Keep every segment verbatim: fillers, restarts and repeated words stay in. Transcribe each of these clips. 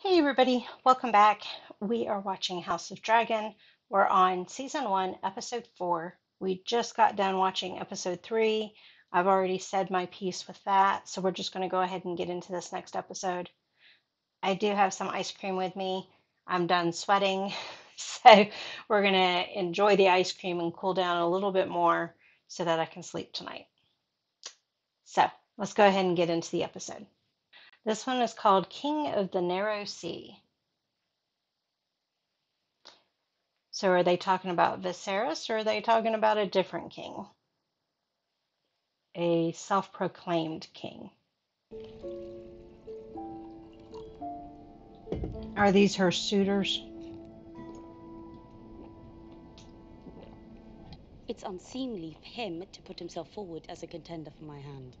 Hey everybody, welcome back. We are watching House of Dragon. We're on season one, episode four. We just got done watching episode three. I've already said my piece with that, so we're just going to go ahead and get into this next episode. I do have some ice cream with me. I'm done sweating, so we're going to enjoy the ice cream and cool down a little bit more so that I can sleep tonight. So let's go ahead and get into the episode. This one is called King of the Narrow Sea. So are they talking about Viserys, or are they talking about a different king? A self-proclaimed king. Are these her suitors? It's unseemly for him to put himself forward as a contender for my hand.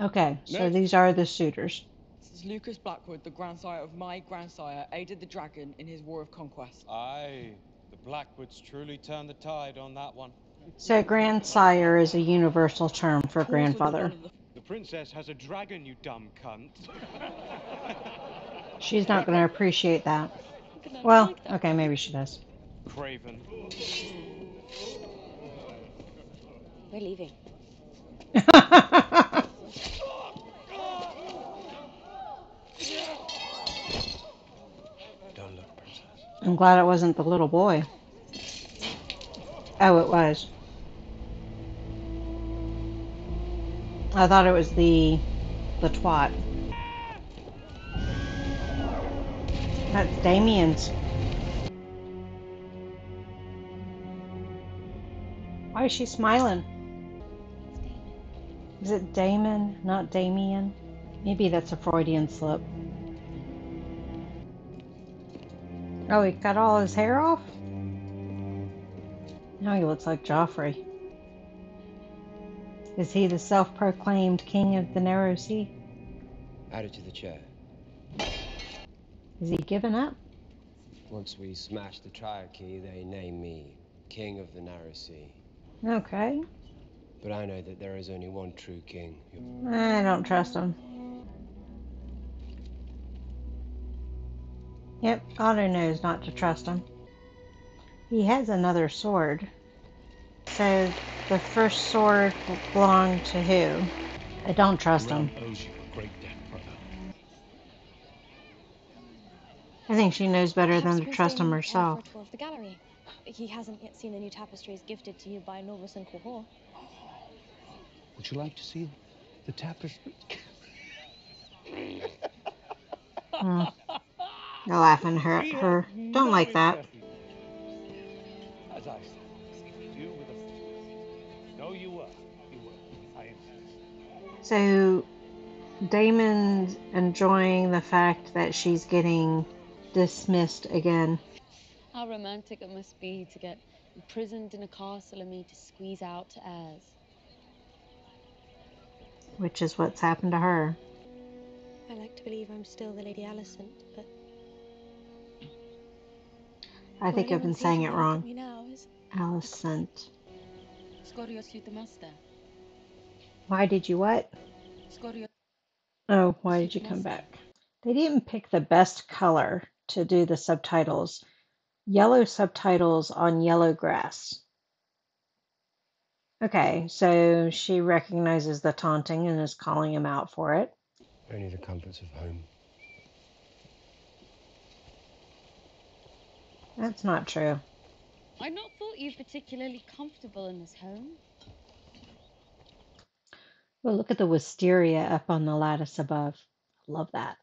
Okay, so Next. These are the suitors. This is Lucas Blackwood, the grandsire of my grandsire, aided the dragon in his war of conquest. Aye, the Blackwoods truly turned the tide on that one. So grandsire is a universal term for grandfather. The princess has a dragon, you dumb cunt. She's not going to appreciate that. Well, okay, maybe she does. Craven. We're leaving. I'm glad it wasn't the little boy. Oh, it was. I thought it was the the twat. That's Damien's. Why is she smiling? Is it Daemon, not Damien? Maybe that's a Freudian slip. Oh, he cut all his hair off? Now he looks like Joffrey. Is he the self-proclaimed king of the Narrow Sea? Added to the chair. Is he giving up? Once we smash the Triarchy, they name me King of the Narrow Sea. Okay. But I know that there is only one true king. I don't trust him. Yep, Otto knows not to trust him. He has another sword. So, the first sword belonged to who? I don't trust him. I think she knows better than to trust him herself. He hasn't yet seen the new tapestries gifted to you by Novus and Cuhor. Would you like to see the tapestry? Hmm. They're laughing her at her. Don't like that. So, Daemon's enjoying the fact that she's getting dismissed again. How romantic it must be to get imprisoned in a castle and made to squeeze out to heirs. Which is what's happened to her. I like to believe I'm still the Lady Alicent, but I think well, I've been saying it wrong. Is... Alicent. Why did you what? Oh, why did you come back? They didn't pick the best color to do the subtitles. Yellow subtitles on yellow grass. Okay, so she recognizes the taunting and is calling him out for it. Only the comforts of home. That's not true. I not thought you particularly comfortable in this home. Well, look at the wisteria up on the lattice above. Love that.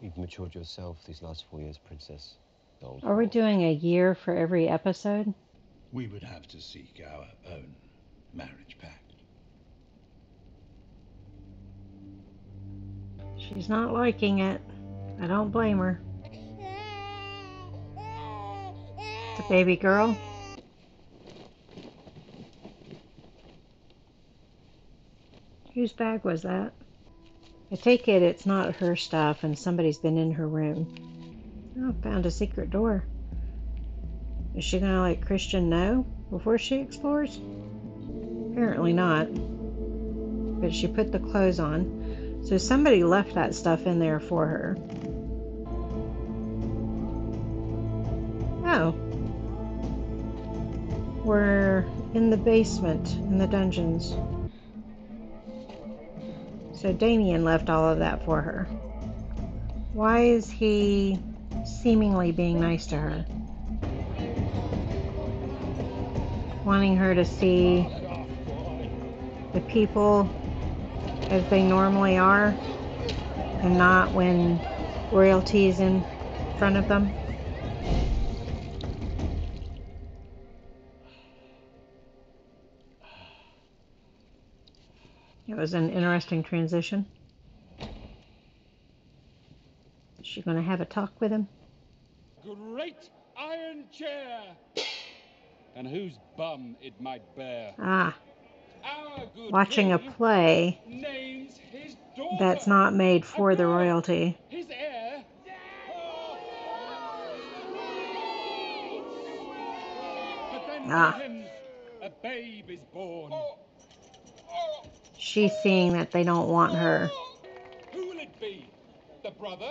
You've matured yourself these last four years, Princess. Gold. Are we doing a year for every episode? We would have to seek our own marriage pact. She's not liking it. I don't blame her. The baby girl. Whose bag was that? I take it it's not her stuff and somebody's been in her room. Oh, found a secret door. Is she gonna let Christian know before she explores? Apparently not. But she put the clothes on. So somebody left that stuff in there for her. Oh. We're in the basement, in the dungeons. So Damien left all of that for her. Why is he seemingly being nice to her? Wanting her to see the people as they normally are and not when royalty is in front of them. It was an interesting transition. Is she going to have a talk with him? Great iron chair! And whose bum it might bear. Ah. Watching a play that's not made for the royalty. His heir. But then ah. a babe is born. She's seeing that they don't want her. Who will it be? The brother?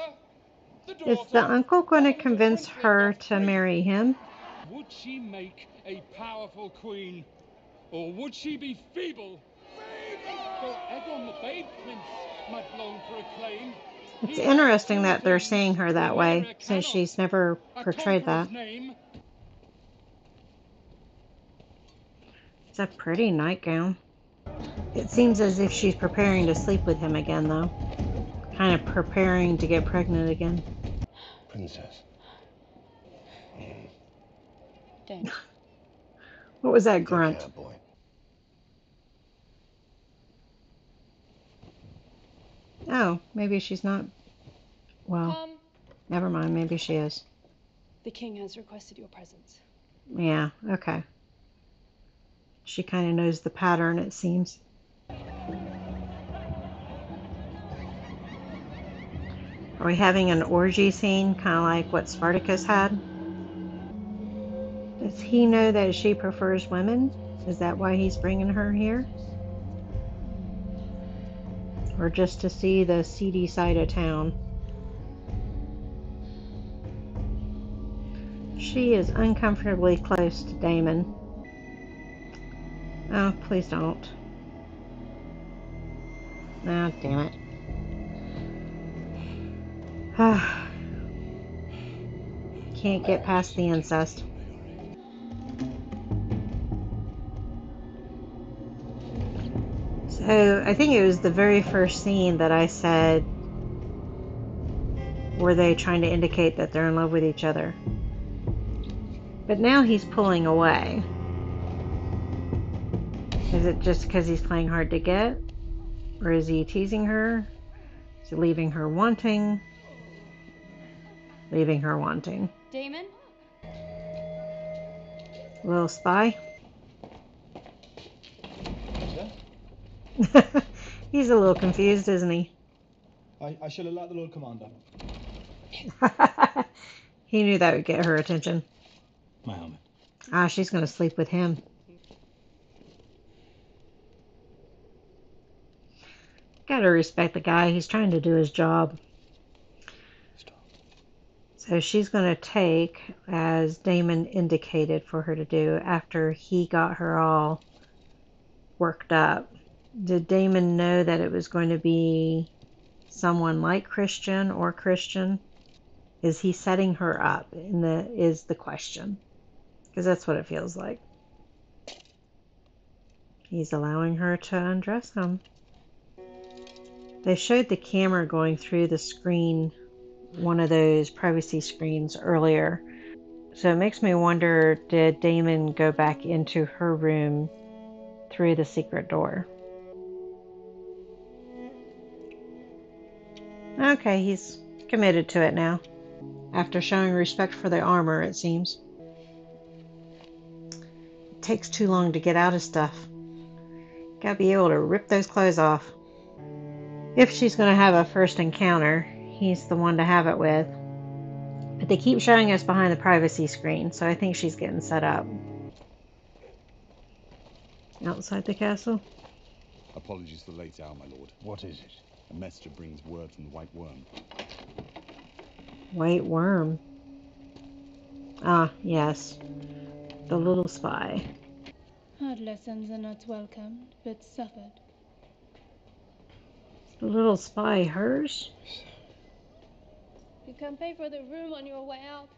The daughter? Is the uncle going to convince her to marry him? Would she make a powerful queen? Or would she be feeble? Feeble! Egon the Babe Prince might long for acclaim. It's interesting that they're seeing her that way, since she's never portrayed that. It's a pretty nightgown. It seems as if she's preparing to sleep with him again, though. Kind of preparing to get pregnant again. Princess. Don't. What was that grunt? Oh, maybe she's not. Well, um, never mind. Maybe she is. The king has requested your presence. Yeah, okay. She kind of knows the pattern, it seems. Are we having an orgy scene, kind of like what Spartacus had? Does he know that she prefers women? Is that why he's bringing her here? Or just to see the seedy side of town? She is uncomfortably close to Daemon. Oh, please don't. Ah, oh, damn it. Ah. Can't get past the incest. So, I think it was the very first scene that I said, were they trying to indicate that they're in love with each other? But now he's pulling away. Is it just because he's playing hard to get? Or is he teasing her? Is he leaving her wanting? Leaving her wanting. Daemon? Little spy? He's a little confused, isn't he? I, I shall allow the Lord Commander. He knew that would get her attention. My helmet. Ah, she's going to sleep with him. Gotta respect the guy. He's trying to do his job. Stop. So she's going to take, as Daemon indicated for her to do, after he got her all worked up. Did Daemon know that it was going to be someone like Christian or Christian? Is he setting her up? In the, is the question. Because that's what it feels like. He's allowing her to undress him. They showed the camera going through the screen, one of those privacy screens earlier. So it makes me wonder, did Daemon go back into her room through the secret door? Okay, he's committed to it now. After showing respect for the armor, it seems. It takes too long to get out of stuff. Gotta be able to rip those clothes off. If she's going to have a first encounter, he's the one to have it with. But they keep showing us behind the privacy screen, so I think she's getting set up. Outside the castle? Apologies for the late hour, my lord. What is it? A messenger brings word from the White Worm. White Worm. Ah, yes. The little spy. Hard lessons are not welcomed, but suffered. Is the little spy hers? You can pay for the room on your way out.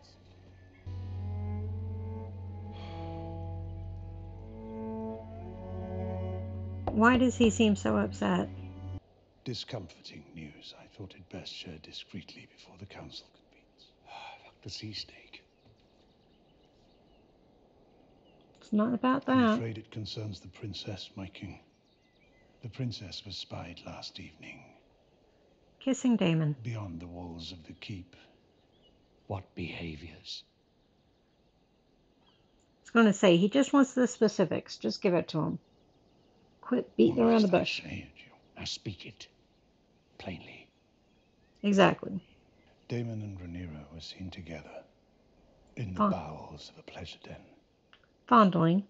Why does he seem so upset? Discomforting news. I thought it best shared discreetly before the council convenes. Fuck the sea snake. It's not about that. I'm afraid it concerns the princess, my king. The princess was spied last evening. Kissing Daemon. Beyond the walls of the keep. What behaviors? I was going to say, he just wants the specifics. Just give it to him. Quit beating around the bush. Now speak it plainly. Exactly. Daemon and Rhaenyra were seen together in the Fond bowels of a pleasure den. Fondling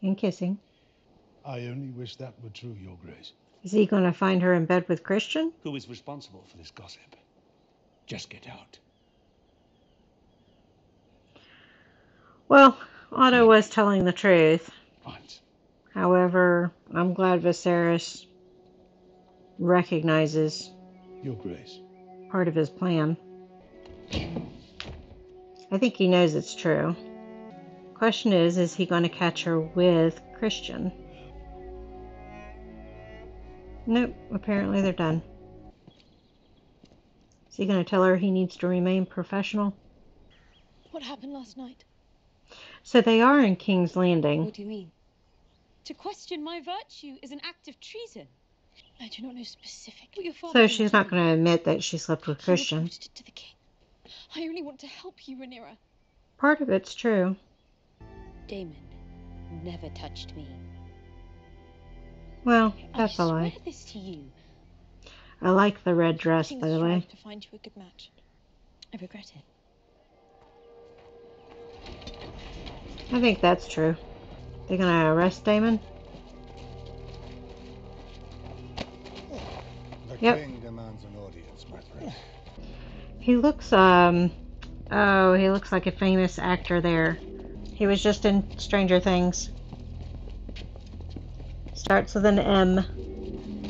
and kissing. I only wish that were true, Your Grace. Is he going to find her in bed with Christian? Who is responsible for this gossip? Just get out. Well, Otto was telling the truth. What? However, I'm glad Viserys recognizes Your Grace part of his plan. I think he knows it's true. Question is, is he going to catch her with Christian? Nope, apparently they're done. Is he going to tell her he needs to remain professional? What happened last night? So they are in King's Landing. What do you mean? To question my virtue is an act of treason. I do not know specifically. So she's not going to admit that she slept with Christian. To the king. I only want to help you, Rhaenyra. Part of it's true. Daemon never touched me. Well, that's a lie. I swear this to you. I like the red dress, by the way. I have to find you a good match. I regret it. I think that's true. They're gonna arrest Daemon. Yep. King demands an audience, my friend. He looks, um, oh, he looks like a famous actor there. He was just in Stranger Things. Starts with an M.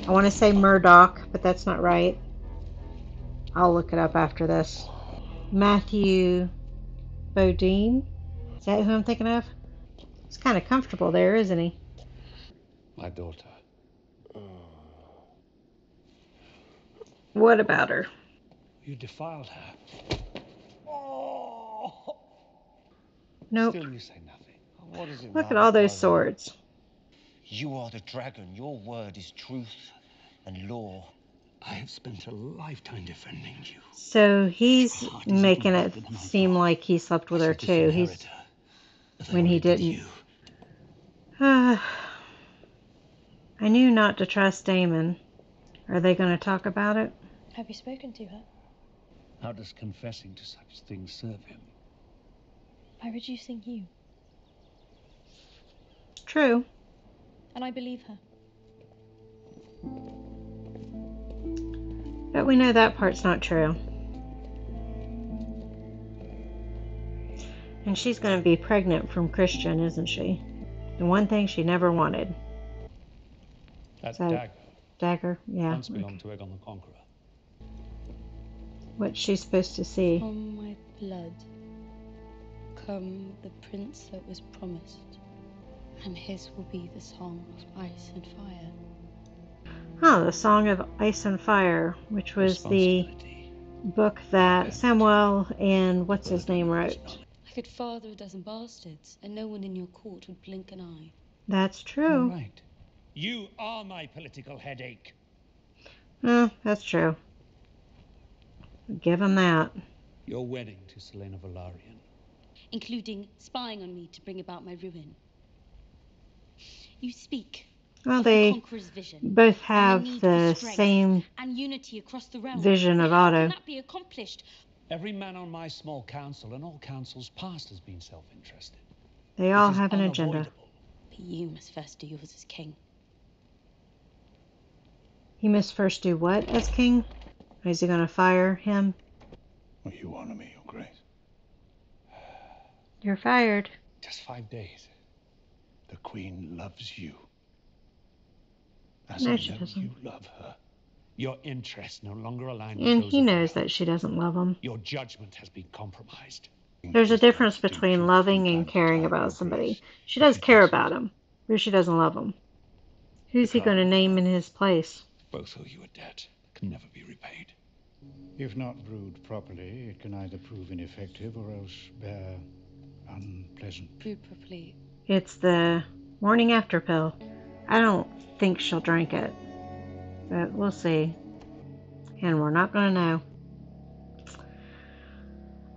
I want to say Murdoch, but that's not right. I'll look it up after this. Matthew Bodine? Is that who I'm thinking of? He's kind of comfortable there, isn't he? My daughter. What about her? You defiled her. Oh. Nope. Still you say nothing. What is it? Look at all those swords. You are the dragon. Your word is truth and law. I have spent a lifetime defending you. So he's making it seem like he slept with her too. He's when he didn't. Uh, I knew not to trust Daemon. Are they going to talk about it? Have you spoken to her? How does confessing to such things serve him? By reducing you. True. And I believe her. But we know that part's not true. And she's going to be pregnant from Christian, isn't she? The one thing she never wanted. That's so, dagger. Dagger, yeah. Once belonged okay. to Aegon the Conqueror. What's she supposed to see? From my blood come the prince that was promised, and his will be the Song of Ice and Fire. Oh, the Song of Ice and Fire, which was the book that Samwell and what's his name wrote. I could father a dozen bastards, and no one in your court would blink an eye. That's true. You're right. You are my political headache. No, that's true. Give him that. Your wedding to Selena Velaryon. Including spying on me to bring about my ruin. You speak. Well, they both have the same and unity across the realm. Vision of Otto. Can that be accomplished? Every man on my small council and all councils past has been self-interested. They all have an agenda. But you must first do yours as king. He must first do what as king? Or is he going to fire him? What you want of me, Your Grace? You're fired. Just five days. The Queen loves you. As no, she doesn't. You love her. Your interests no longer align with those of her. And he knows that she doesn't love him. Your judgment has been compromised. There's a difference between loving and caring about somebody. She does care about him, but she doesn't love him. Who's he going to name in his place? Both owe you a debt that can never be repaid. If not brewed properly, it can either prove ineffective or else bear unpleasant. Brewed properly. It's the morning after pill. I don't think she'll drink it, but we'll see. And we're not going to know.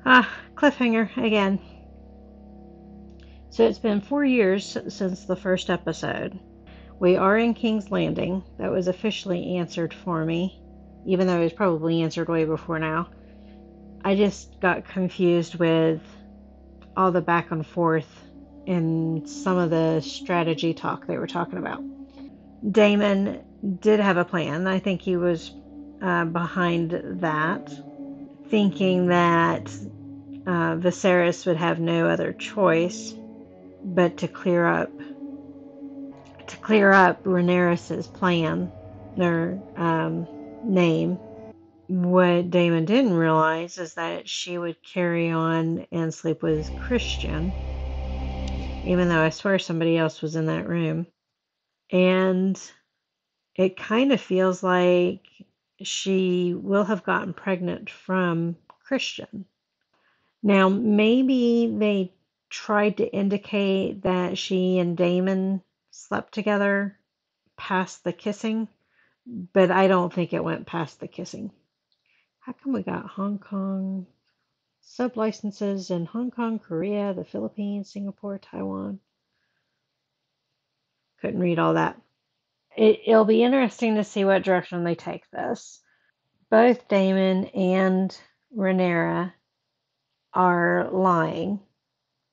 Ah, cliffhanger again. So it's been four years since the first episode. We are in King's Landing. That was officially answered for me, even though it was probably answered way before now. I just got confused with all the back and forth and some of the strategy talk they were talking about. Daemon did have a plan. I think he was uh, behind that, thinking that uh, Viserys would have no other choice but to clear up to clear up Rhaenyra's plan, their um, name. What Daemon didn't realize is that she would carry on and sleep with Christian, even though I swear somebody else was in that room. And it kind of feels like she will have gotten pregnant from Christian. Now, maybe they tried to indicate that she and Daemon slept together past the kissing, but I don't think it went past the kissing. How come we got Hong Kong sub-licenses in Hong Kong, Korea, the Philippines, Singapore, Taiwan? Couldn't read all that. It, it'll be interesting to see what direction they take this. Both Daemon and Rhaenyra are lying,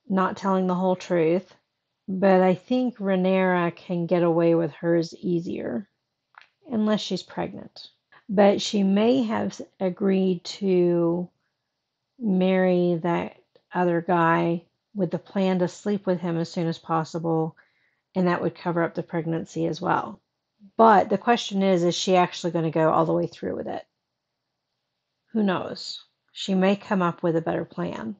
not telling the whole truth, but I think Rhaenyra can get away with hers easier, unless she's pregnant. But she may have agreed to marry that other guy with the plan to sleep with him as soon as possible, and that would cover up the pregnancy as well. But the question is, is she actually going to go all the way through with it? Who knows? She may come up with a better plan.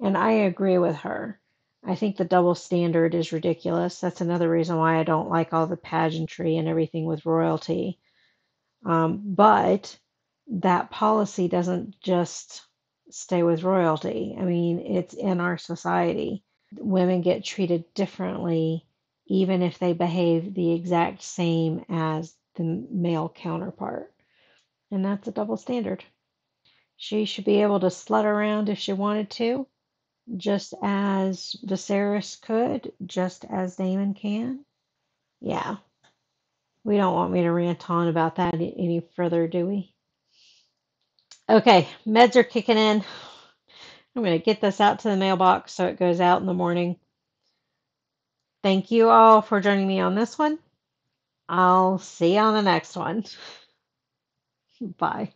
And I agree with her. I think the double standard is ridiculous. That's another reason why I don't like all the pageantry and everything with royalty. Um, but that policy doesn't just stay with royalty. I mean, it's in our society. Women get treated differently, even if they behave the exact same as the male counterpart. And that's a double standard. She should be able to slut around if she wanted to, just as Viserys could, just as Daemon can. Yeah. We don't want me to rant on about that any further, do we? Okay, meds are kicking in. I'm going to get this out to the mailbox so it goes out in the morning. Thank you all for joining me on this one. I'll see you on the next one. Bye.